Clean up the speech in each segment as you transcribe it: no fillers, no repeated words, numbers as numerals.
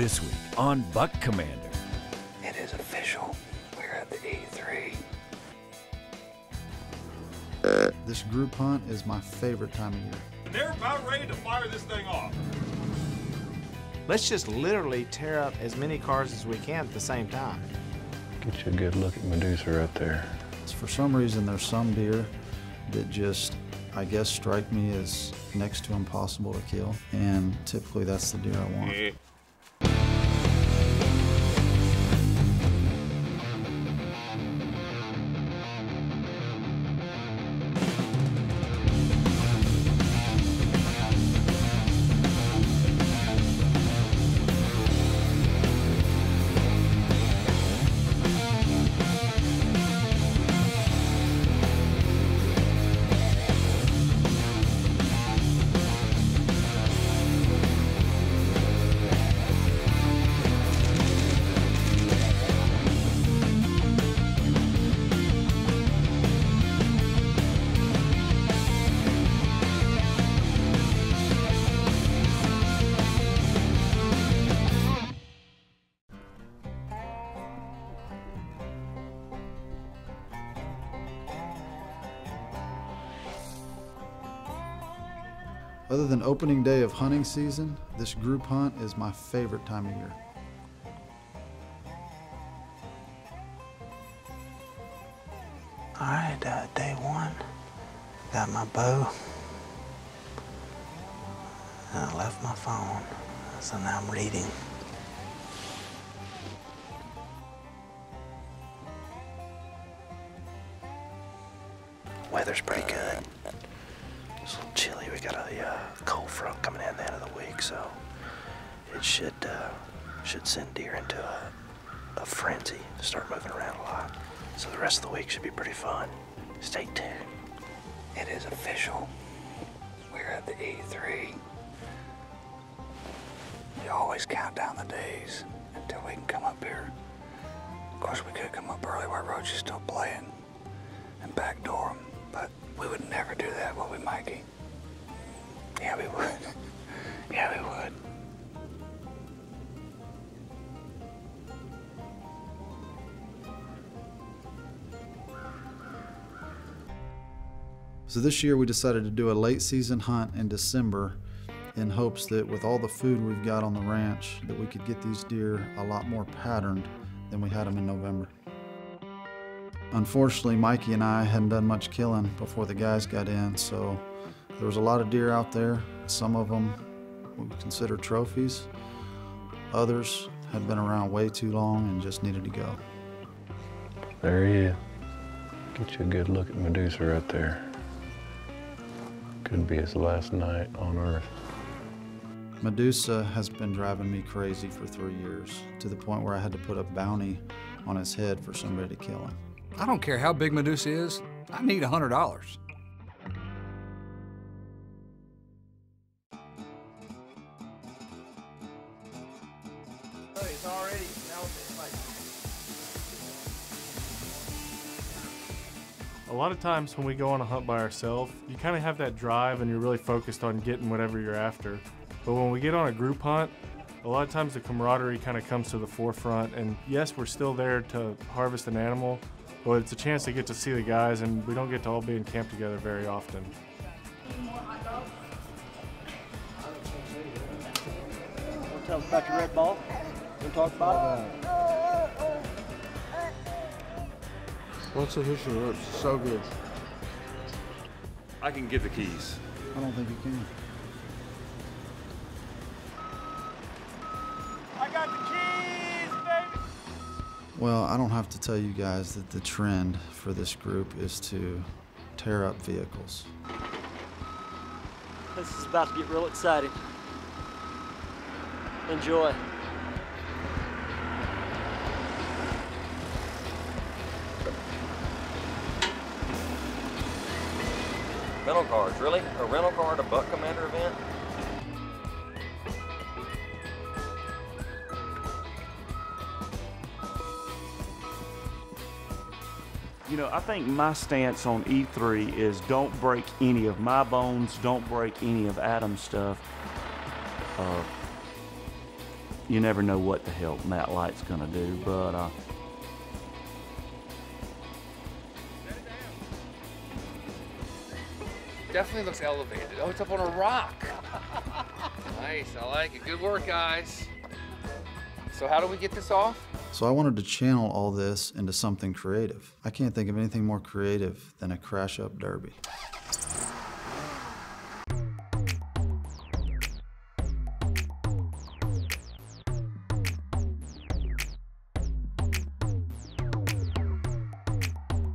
this week on Buck Commander. It is official. We're at the E3. This group hunt is my favorite time of year. They're about ready to fire this thing off. Let's just literally tear up as many cars as we can at the same time. Get you a good look at Medusa right there. For some reason, there's some deer that just, I guess, strike me as next to impossible to kill, and typically that's the deer I want. Yeah. Other than opening day of hunting season, this group hunt is my favorite time of year. All right, day one, got my bow, and I left my phone, so now I'm reading. Weather's pretty good. It's a little chilly. We got a cold front coming in at the end of the week, so it should send deer into a frenzy, start moving around a lot. So the rest of the week should be pretty fun. Stay tuned. It is official. We're at the E3. We always count down the days until we can come up here. Of course, we could come up early while Roach is still playing and backdoor him, but we would never do that, would we, Mikey? Yeah, we would. Yeah, we would. So this year we decided to do a late season hunt in December in hopes that with all the food we've got on the ranch that we could get these deer a lot more patterned than we had them in November. Unfortunately, Mikey and I hadn't done much killing before the guys got in, so there was a lot of deer out there. Some of them we would consider trophies. Others had been around way too long and just needed to go. There he is. Get you a good look at Medusa right there. Could be his last night on Earth. Medusa has been driving me crazy for 3 years, to the point where I had to put a bounty on his head for somebody to kill him. I don't care how big Medusa is, I need $100. It's already now it's like. A lot of times when we go on a hunt by ourselves, you kind of have that drive and you're really focused on getting whatever you're after. But when we get on a group hunt, a lot of times the camaraderie kind of comes to the forefront, and yes, we're still there to harvest an animal, but it's a chance to get to see the guys, and we don't get to all be in camp together very often. We'll tell them about your red ball. We'll talk about it. What's the history of it? So good. I can give the keys. I don't think you can. Well, I don't have to tell you guys that the trend for this group is to tear up vehicles. This is about to get real exciting. Enjoy. Rental cars, really? A rental car at a Buck Commander event? You know, I think my stance on E3 is don't break any of my bones, don't break any of Adam's stuff. you never know what the hell Matt Light's gonna do, but definitely looks elevated. Oh, it's up on a rock. Nice, I like it. Good work, guys. So how do we get this off? So I wanted to channel all this into something creative. I can't think of anything more creative than a crash up derby.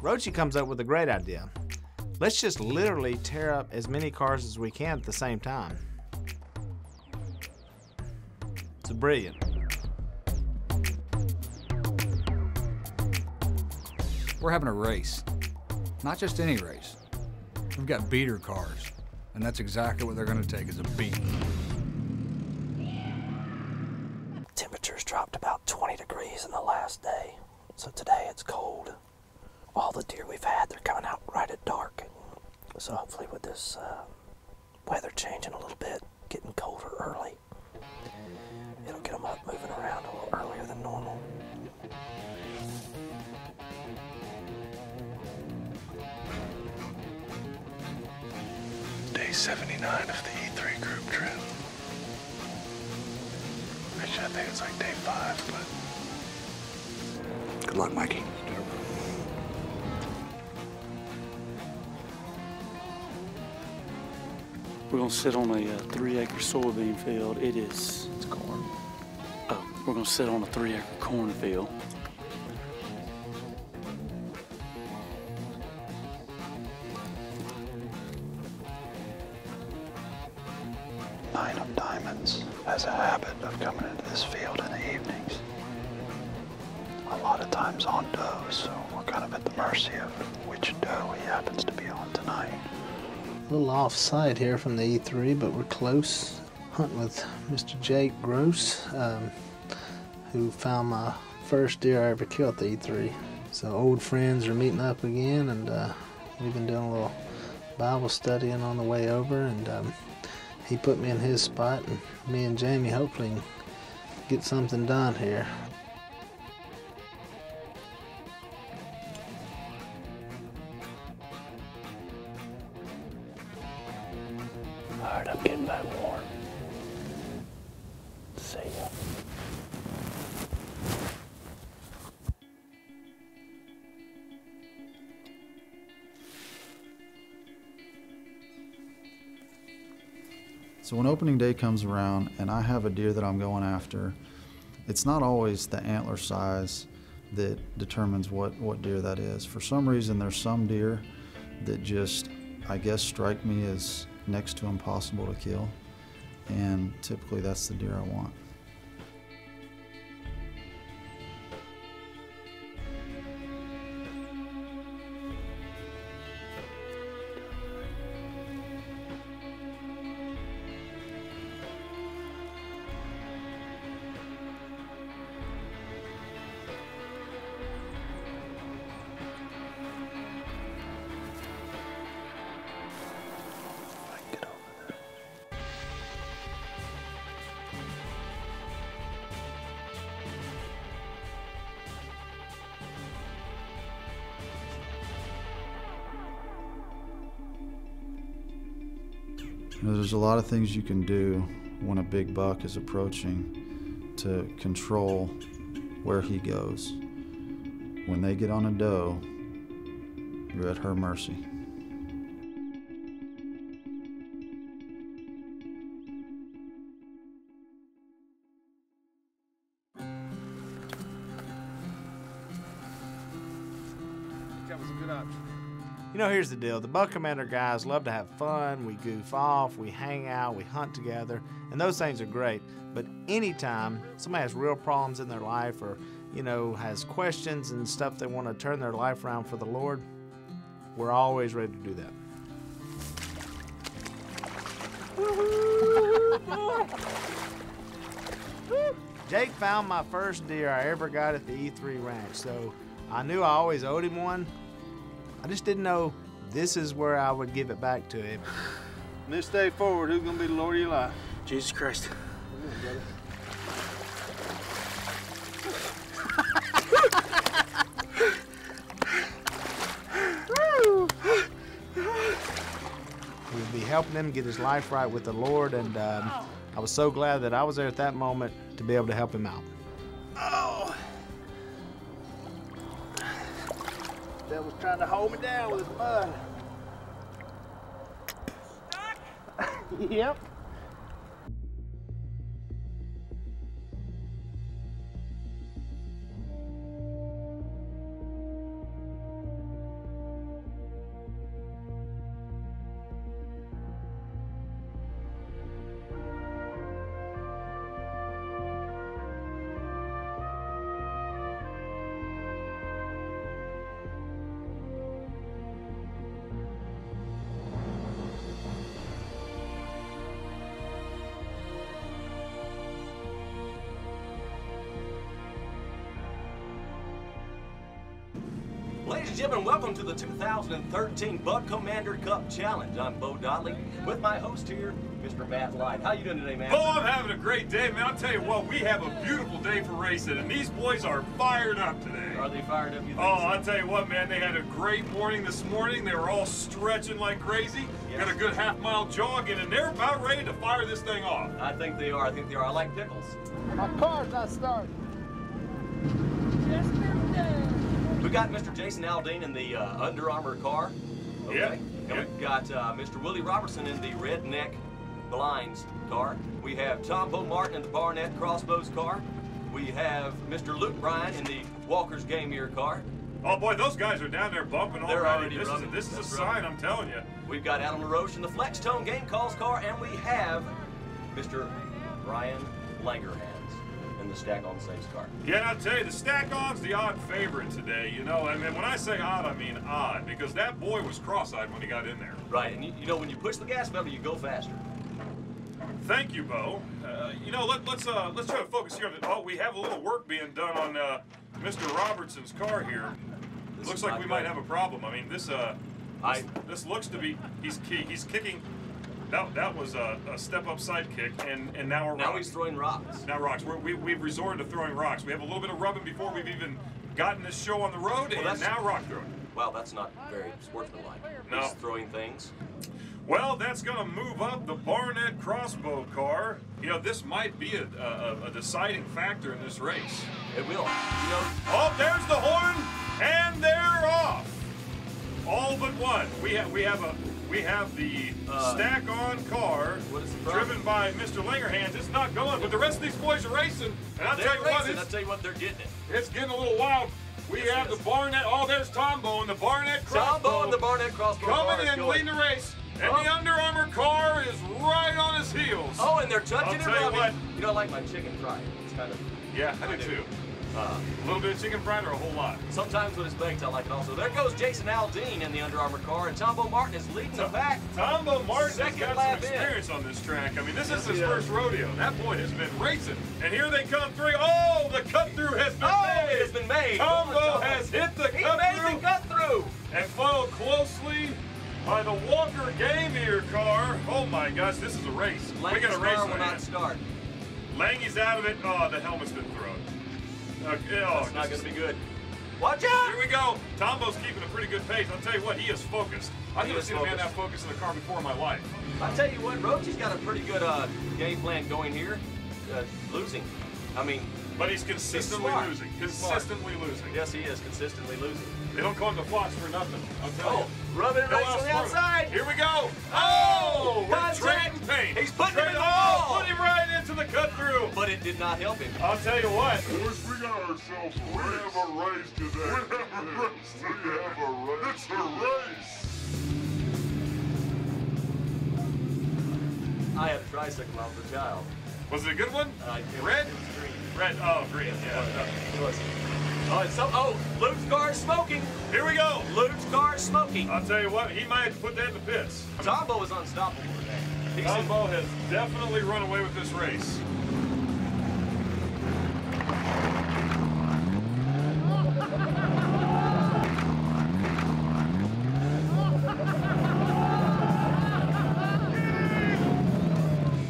Roachie comes up with a great idea. Let's just literally tear up as many cars as we can at the same time. It's brilliant. We're having a race, not just any race. We've got beater cars, and that's exactly what they're gonna take, is a beating. Temperatures dropped about 20 degrees in the last day, so today it's cold. All the deer we've had, they're coming out right at dark. So hopefully with this weather changing a little bit, getting colder early, it'll get them up moving around a little earlier than normal. Day 79 of the E3 group trip. Actually, I think it's like day 5, but... Good luck, Mikey. We're gonna sit on a 3-acre soybean field. It's corn. Oh, we're gonna sit on a 3-acre cornfield. Nine of Diamonds has a habit of coming into this field in the evenings. A lot of times on does, so we're kind of at the mercy of which doe he happens to be on tonight. A little off-site here from the E3, but we're close. Hunting with Mr. Jake Gross, who found my first deer I ever killed at the E3. So old friends are meeting up again, and we've been doing a little Bible studying on the way over, and he put me in his spot, and me and Jamie hopefully can get something done here. So when opening day comes around and I have a deer that I'm going after, it's not always the antler size that determines what deer that is. For some reason, there's some deer that just, I guess, strike me as next to impossible to kill. And typically that's the deer I want. There's a lot of things you can do when a big buck is approaching to control where he goes. When they get on a doe, you're at her mercy. That was a good option. You know, here's the deal. The Buck Commander guys love to have fun. We goof off, we hang out, we hunt together, and those things are great. But anytime somebody has real problems in their life or, you know, has questions and stuff they want to turn their life around for the Lord, we're always ready to do that. Jake found my first deer I ever got at the E3 Ranch, so I knew I always owed him one. I just didn't know this is where I would give it back to him. From this day forward, who's gonna be the Lord of your life? Jesus Christ. Amen, brother. helping him get his life right with the Lord, and I was so glad that I was there at that moment to be able to help him out. Oh! The devil's trying to hold me down with his mud. Yep. Ladies and gentlemen, welcome to the 2013 Buck Commander Cup Challenge. I'm Bo Dotley with my host here, Mr. Matt Light. How you doing today, Matt? Oh, I'm having a great day, man. I'll tell you what, we have a beautiful day for racing, and these boys are fired up today. Are they fired up, you think? Oh, so? I'll tell you what, man, they had a great morning this morning. They were all stretching like crazy. Yes. Got a good half-mile jog in, and they're about ready to fire this thing off. I think they are. I think they are. I like pickles. My car's not starting. Just them down. We got Mr. Jason Aldean in the Under Armour car. Okay. Yep. And we've got Mr. Willie Robertson in the Redneck Blinds car. We have Tombo Martin in the Barnett Crossbows car. We have Mr. Luke Bryan in the Walker's Game Gear car. Oh boy, those guys are down there bumping already. This is a sign, I'm telling you. We've got Adam LaRoche in the Flex Tone Game Calls car, and we have Mr. Ryan Langerhans in the Stack-On Saves car. Yeah, and I'll tell you, the Stack-On's the odd favorite today, you know. I mean, when I say odd, I mean odd, because that boy was cross-eyed when he got in there. Right, and you know, when you push the gas pedal, you go faster. Thank you, Bo. You know, let's try to focus here on the, we have a little work being done on Mr. Robertson's car here. Looks like we might have a problem. I mean, this looks to be, he's kicking. That was a step-up sidekick, and now we're now rocks. He's throwing rocks. Now rocks. We've resorted to throwing rocks. We have a little bit of rubbing before we've even gotten this show on the road, and now rock throwing. Wow, that's not very sportsmanlike. No. He's throwing things. Well, that's going to move up the Barnett Crossbow car. You know, this might be a deciding factor in this race. It will. You know, oh, there's the horn, and they're off. All but one. We have the Stack-On car driven by Mr. Langerhans. It's not going, but the rest of these boys are racing. And I'll tell you what, they're getting it. It's getting a little wild. We have the Barnett. Oh, there's Tombo and the Barnett Crossbow. Tombo and the Barnett Crossbow coming in, leading the race. And the Under Armour car is right on his heels. Oh, and they're touching and rubbing. You know, I like my chicken fried. It's kind of. Yeah, I do too. A little bit of chicken fried or a whole lot? Sometimes when it's baked, I like it also. There goes Jason Aldean in the Under Armour car, and Tombo Martin is leading the pack. Tombo Martin has got some experience on this track. I mean, this is his first rodeo. That boy has been racing. And here they come three. Oh, the cut-through has been made. It has been made. Tombo has hit the cut-through. He made the cut-through. And followed closely by the Walker Game Gear car. Oh, my gosh, this is a race. We're going to race on that. Langy's out of it. Oh, the helmet's been thrown. Okay, that's not going to be good. Watch out! Here we go. Tombo's keeping a pretty good pace. I'll tell you what, he is focused. I've never seen a man that focused in the car before in my life. I'll tell you what, Roach has got a pretty good game plan going here. Losing. I mean... But he's consistently losing. Consistently losing. Yes, he is consistently losing. They don't call him the Fox for nothing. I'll tell you. Oh, rubbing it on the outside. Here we go. Oh! We're trading paint. He's putting him in the wall. Put him right into the cut-through. But it did not help him. I'll tell you what. Boys, we got ourselves a race. We have a race today. We have a race. It's a race. I had a tricycle out of the child. Was it a good one? Red? It was green. Red, oh, green, yeah. It was. Oh, it's Luke's car is smoking. Here we go. Luke's car is smoking. I'll tell you what, he might have to put that in the pits. Tombo is unstoppable today. Tombo has definitely run away with this race.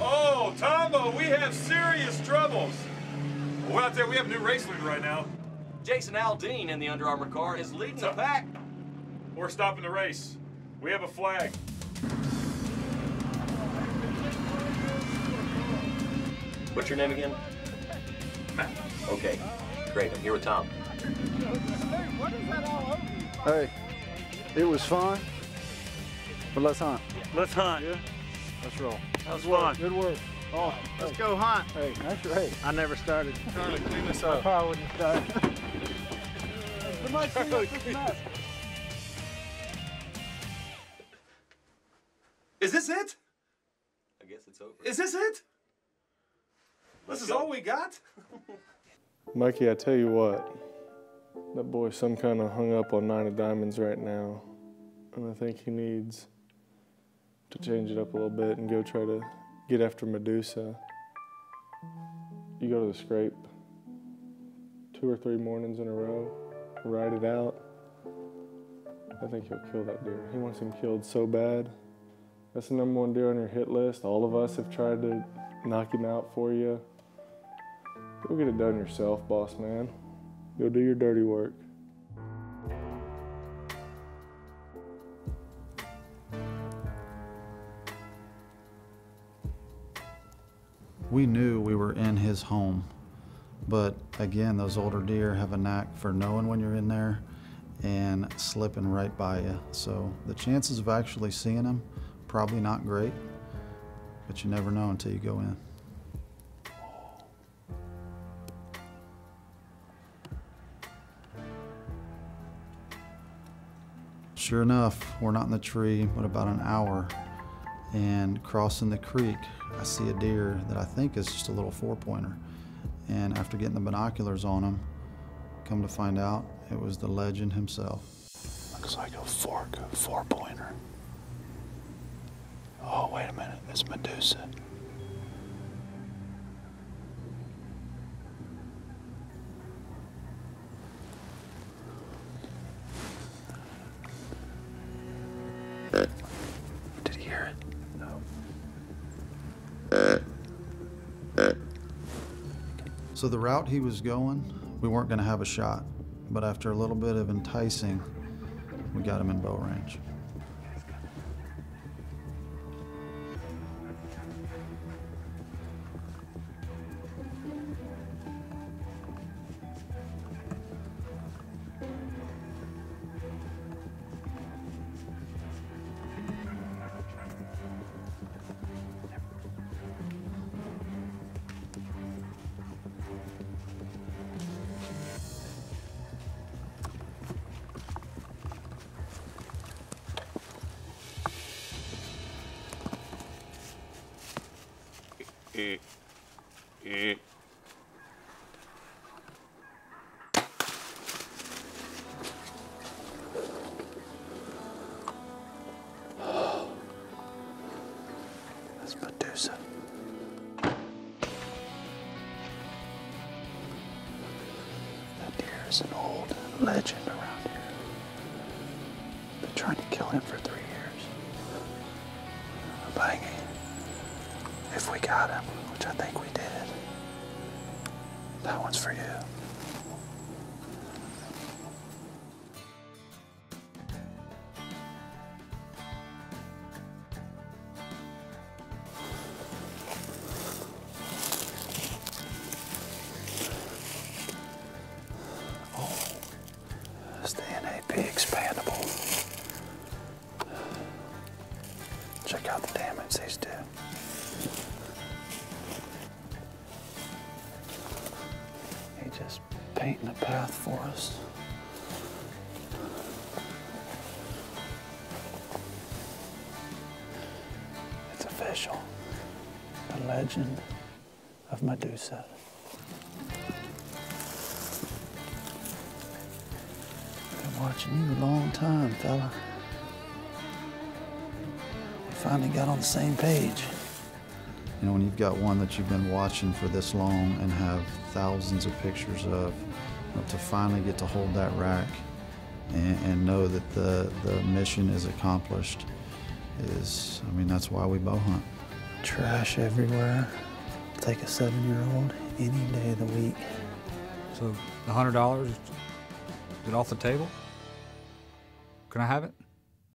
Oh, Tombo, we have serious troubles. We're out there, we have a new race leader right now. Jason Aldean in the Under Armour car is leading the pack. We're stopping the race. We have a flag. What's your name again? Matt. Okay, great. I'm here with Tom. Hey, it was fun, but let's hunt. Let's hunt. Yeah. Let's roll. That was fun. Good work. Oh, let's go hunt. Hey, that's right. I never started. Charlie, clean this up. I probably wouldn't have started. Somebody clean up this mess. Is this it? I guess it's over. Is this it? This is all we got? Mikey, I tell you what. That boy's some kind of hung up on Nine of Diamonds right now. And I think he needs to change it up a little bit and go try to get after Medusa. You go to the scrape 2 or 3 mornings in a row, ride it out. I think he'll kill that deer. He wants him killed so bad. That's the number 1 deer on your hit list. All of us have tried to knock him out for you. Go get it done yourself, boss man. Go do your dirty work. We knew we were in his home, but again, those older deer have a knack for knowing when you're in there and slipping right by you. So the chances of actually seeing him, probably not great, but you never know until you go in. Sure enough, we're not in the tree, but about an hour, and crossing the creek, I see a deer that I think is just a little 4-pointer. And after getting the binoculars on him, come to find out, it was the legend himself. Looks like a fork, 4-pointer. Oh, wait a minute, it's Medusa. Did he hear it? No. So the route he was going, we weren't gonna have a shot, but after a little bit of enticing, we got him in bow range. The legend of Medusa. Been watching you a long time, fella. We finally got on the same page. You know, when you've got one that you've been watching for this long and have thousands of pictures of, you know, to finally get to hold that rack and know that the mission is accomplished is, I mean, that's why we bow hunt. Trash everywhere. Take a 7-year-old any day of the week. So $100, is it off the table? Can I have it?